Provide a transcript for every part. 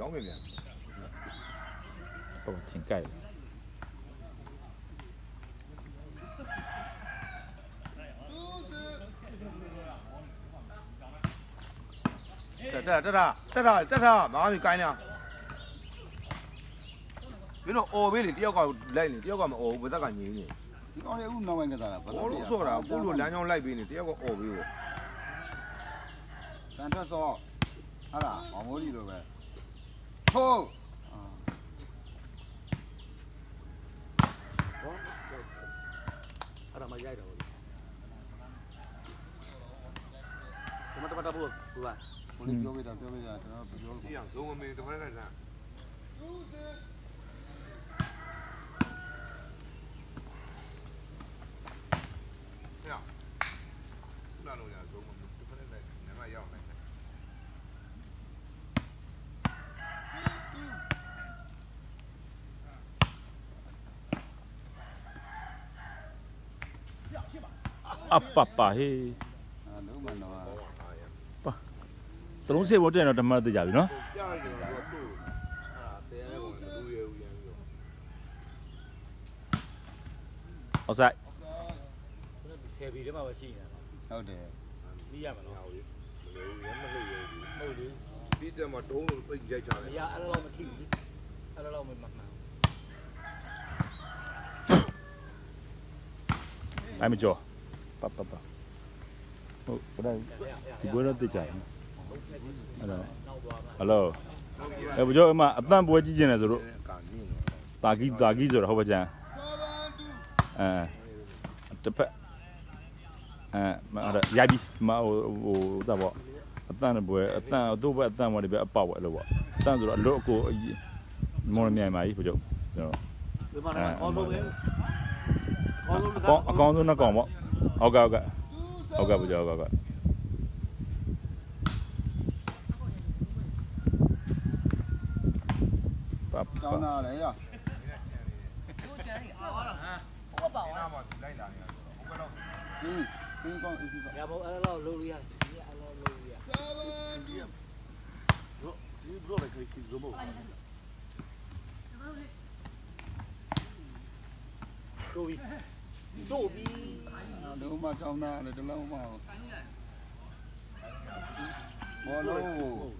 Está muy bien. Como Chincayo.这是，马上就干了。你那二百的第二个来呢，第二个嘛二百咋干呢？那也有那玩意个啦。我都说了，我都两样来比呢，第二个二百哦。咱这说，啊啦，毛毛里头呗。好。啊，那么来着。怎么不来？ Apa he? Terus saya buat yang ada mana tu jadi, no? Osai. Ayo jo, papa. Oh, pada tiga nanti jadi. Hello. Eh, bujau emak. Abang buat cincin lah tu. Tagi tu lah, apa macam? Eh, cepat. Eh, ada jadi, mak, dah buat. Abang buat, abang tu buat, abang mau dibuat apa buat lewa. Abang tu lelok aku, mohon ni mai bujau. Eh, kau tu nak kau mak? Okey bujau, okey. Kau nak lagi ya? Kau bawa. Sini kau, sini kau. Ya, bawa lalu ya. Bro, sini bro lagi kerja zoom. Dobi. Dobi macam mana? Ada lama mau. Walau.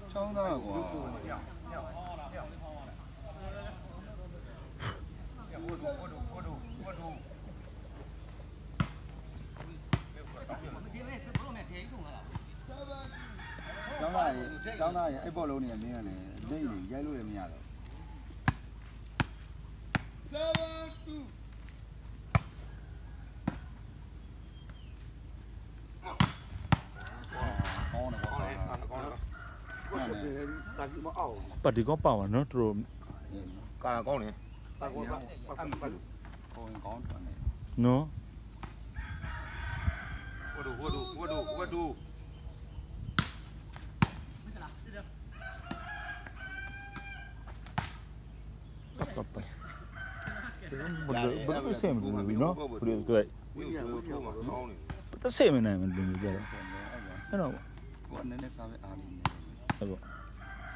Macam mana gua? Jangan ay bolu ni ni jalu ni ada. Padi kau pawah, no terus. Karena kau ni. No. Waduh. Apa? Betul same, no? Betul tu. Betul same ni, betul ni jalan. Kenapa? Kau ni sampai hari. Apa?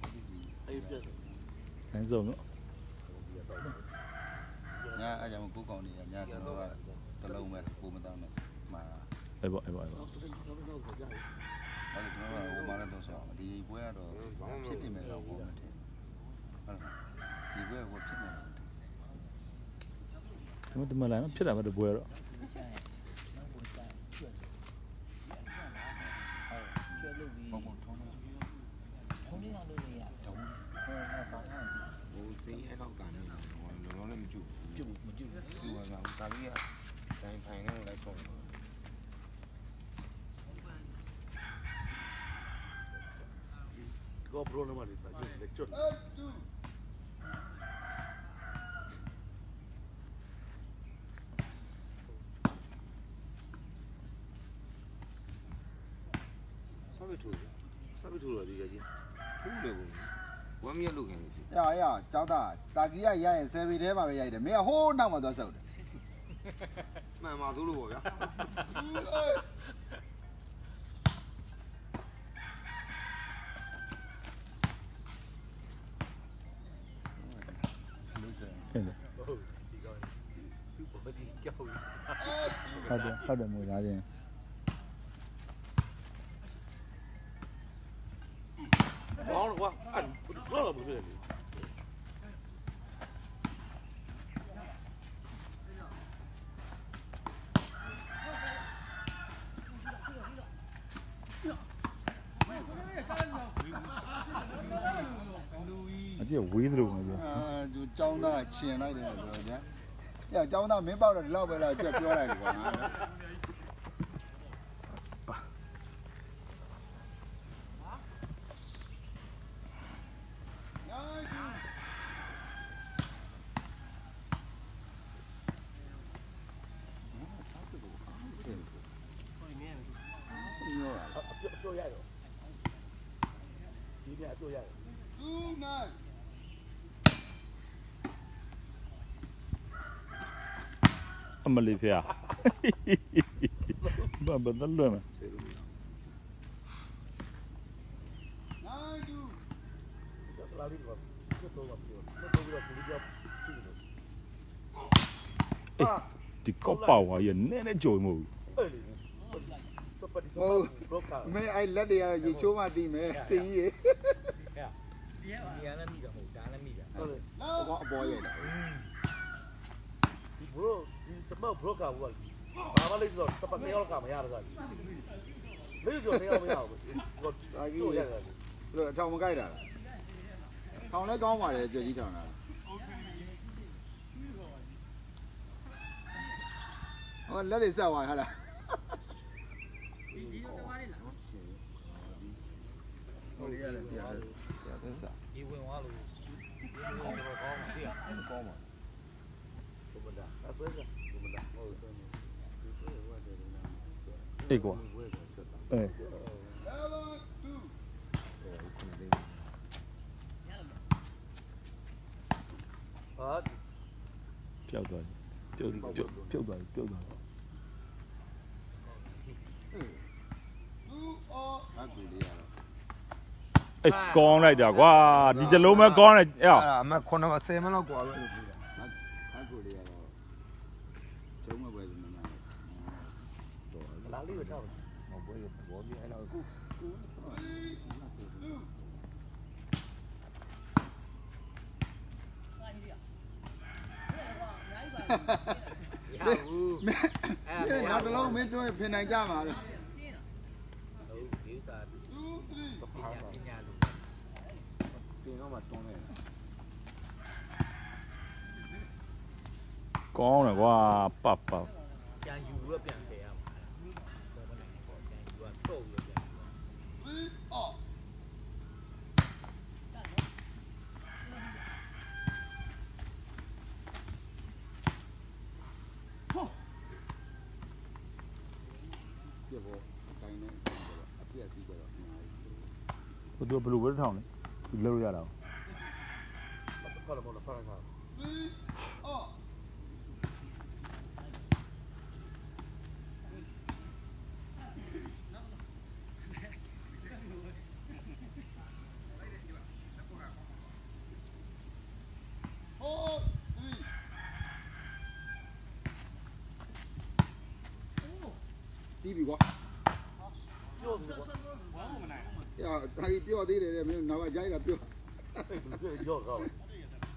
sedikit. Yang zoom. Nya aja mampu kau ni, nya terlalu mampu mentang ni. Ibu. Kalau tu orang mana tu soal, di buaya tu, siapa yang main aku macam ni? Di buaya aku siapa yang main? Cuma tu malah, macam mana tu buaya tu? go problem one is I just lecture. Sabe tudo ali aqui. Tudo bom. Guamia lugar. Ya, chata. Daqui aí é sempre de uma vez aí. Me arrou não mas do céu. Mas maduro vou já. How do move that in? Long walk. Well, I'm good. I did a weed room. You don't know. Yeah, don't know me about it. Love it. I just feel like it. Malay pia, betul loh mas. Di kopau aja nenek joimu. Oh, me I lada ya, je cuma di me sih. Bro, semua bro kau buat. Bawa lagi tu, tempat ni orang kau macam apa? Lagi tu, ni orang macam apa? Lagi tu, leh, cakap macam mana? Kau nak kau macam apa? Jadi macam mana? Oh, leh di sana macam mana? Oh, dia leh, dia tu sah. Dia pun malu. Kau macam. Igual. É. Pior dói. Ei, con này đã qua. Đi chơi lúa mấy con này, à? Mấy con nó mà xem nó quá. Me not alone. Me doing penajama. Con này quá, papa. Dia belum beritahu ni, belum ada. Tivi gua. Ya, tadi pior di deh, memang nawa jaya pior.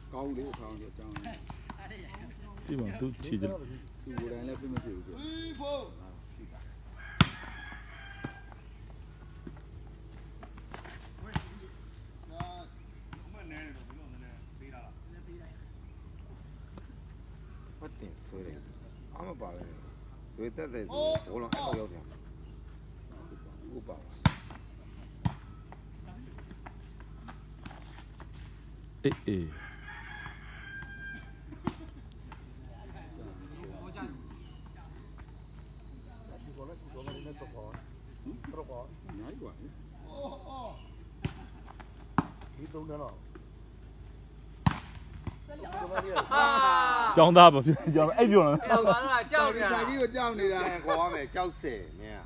Kau dia kau dia cang. Tiba tu ciri. Tiba dah lepas macam tu. Penting sulit. Ama bawa. Sudah deh. Orang kau yang dia. Upa. 教他吧，别教了，哎，别了。教完了，教你。大几个教你啦？我咪教蛇咩啊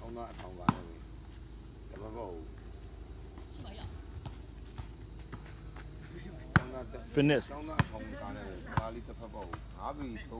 ？Ông nói thằng vàng này, cái nó gù. Finish. Ông nói thằng vàng này, cái nó gù.